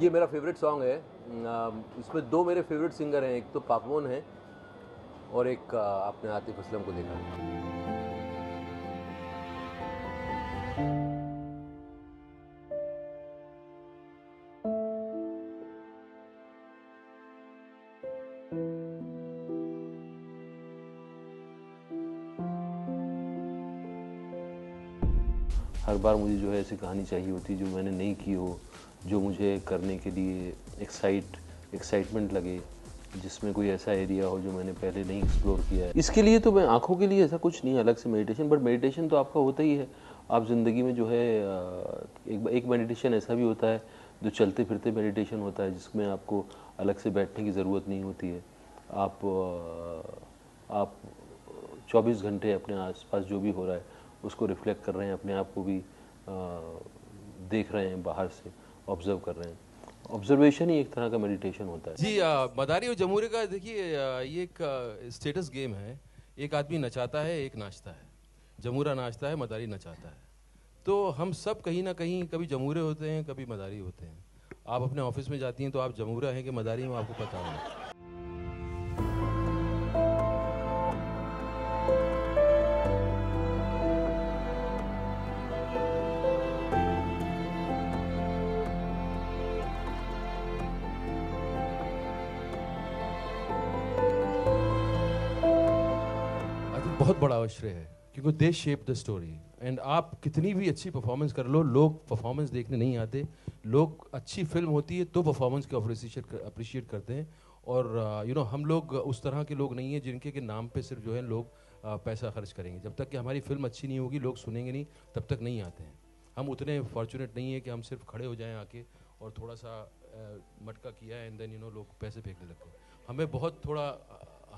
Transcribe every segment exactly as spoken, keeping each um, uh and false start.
ये मेरा favourite song है। इसमें दो मेरे फेवरेट सिंगर हैं, एक तो पापोन है और एक आपने आतिफ असलम को देखा। हर बार मुझे जो है ऐसी कहानी चाहिए होती जो मैंने नहीं की हो, जो मुझे करने के लिए एक्साइट एक्साइटमेंट लगे, जिसमें कोई ऐसा एरिया हो जो मैंने पहले नहीं एक्सप्लोर किया है। इसके लिए तो मैं आँखों के लिए ऐसा कुछ नहीं अलग से मेडिटेशन, बट मेडिटेशन तो आपका होता ही है। आप ज़िंदगी में जो है एक एक मेडिटेशन ऐसा भी होता है जो चलते फिरते मेडिटेशन होता है, जिसमें आपको अलग से बैठने की ज़रूरत नहीं होती है। आप आप चौबीस घंटे अपने आसपास जो भी हो रहा है उसको रिफ्लेक्ट कर रहे हैं, अपने आप को भी देख रहे हैं, बाहर से ऑब्जर्व कर रहे हैं। ऑब्जर्वेशन ही एक तरह का मेडिटेशन होता है जी। मदारी और जमूरे का देखिए ये एक स्टेटस गेम है। एक आदमी नचाता है, एक नाचता है। जमूरा नाचता है, मदारी नचाता है। तो हम सब कहीं ना कहीं कभी जमूरे होते हैं, कभी मदारी होते हैं। आप अपने ऑफिस में जाती हैं तो आप जमूरा हैं कि मदारी हैं, आपको पता होगा। बहुत बड़ा आश्रय है क्योंकि they shape the story. And आप कितनी भी अच्छी परफॉर्मेंस कर लो, लोग परफॉर्मेंस देखने नहीं आते। लोग अच्छी फिल्म होती है तो परफॉर्मेंस को अप्रिशिएट अप्रिशिएट करते हैं। और यू नो हम लोग उस तरह के लोग नहीं हैं जिनके के नाम पे सिर्फ जो है लोग पैसा खर्च करेंगे। जब तक कि हमारी फिल्म अच्छी नहीं होगी, लोग सुनेंगे नहीं, तब तक नहीं आते हैं। हम उतने फॉर्चुनेट नहीं है कि हम सिर्फ खड़े हो जाएँ आके और थोड़ा सा मटका किया एंड देन यू नो लोग पैसे फेंकने लगते हैं। हमें बहुत थोड़ा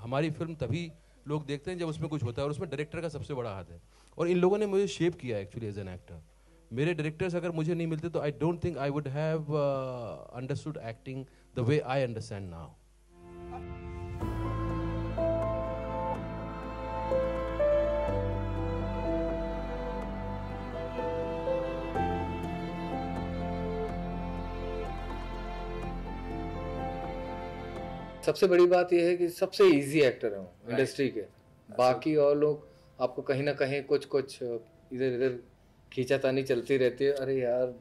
हमारी फिल्म तभी लोग देखते हैं जब उसमें कुछ होता है, और उसमें डायरेक्टर का सबसे बड़ा हाथ है। और इन लोगों ने मुझे शेप किया एक्चुअली एज एन एक्टर। मेरे डायरेक्टर्स अगर मुझे नहीं मिलते तो I don't think I would have understood acting the way I understand now. सबसे बड़ी बात यह है कि सबसे इजी एक्टर हूँ इंडस्ट्री के। बाकी और लोग आपको कहीं ना कहीं कुछ कुछ इधर इधर खींचातानी चलती रहती है। अरे यार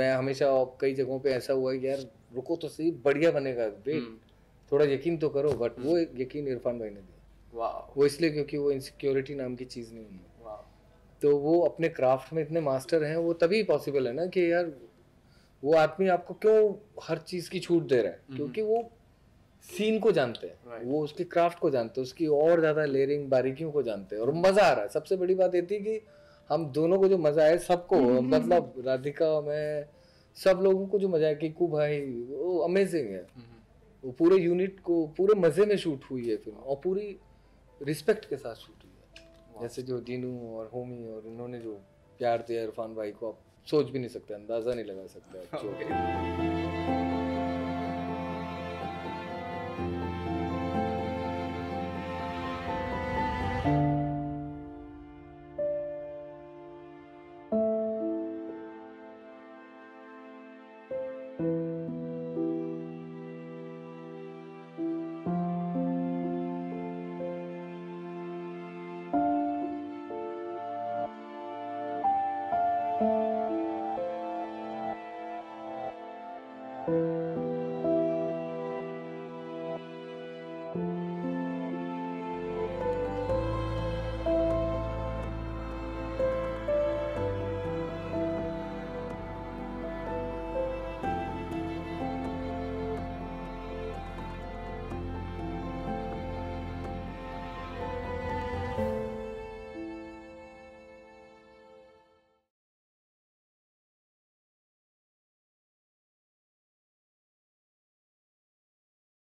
मैं हमेशा कई जगहों पे ऐसा हुआ है यार रुको तो सही, बढ़िया बनेगा, वेट थोड़ा यकीन तो करो। बट वो यकीन इरफान भाई ने दिया। वाह, वो इसलिए क्योंकि वो इनसिक्योरिटी नाम की चीज़ नहीं है। वाह, तो वो अपने क्राफ्ट में इतने मास्टर हैं। वो तभी पॉसिबल है ना कि यार वो आदमी आपको क्यों हर चीज़ की छूट दे रहा है, क्योंकि वो सीन को जानते हैं। right. वो उसके क्राफ्ट को जानते हैं, उसकी और ज़्यादा लेयरिंग बारीकियों को जानते हैं, और मज़ा आ रहा है। सबसे बड़ी बात ये थी कि हम दोनों को जो मज़ा आया सबको, मतलब राधिका मैं सब लोगों को जो मज़ा आया कि कू भाई वो अमेजिंग है। वो पूरे यूनिट को पूरे मज़े में शूट हुई है फिल्म, और पूरी रिस्पेक्ट के साथ शूट हुई है। जैसे जो दीनू और होमी और इन्होंने जो प्यार दिया इरफान भाई को, आप सोच भी नहीं सकते, अंदाज़ा नहीं लगा सकते। Thank you.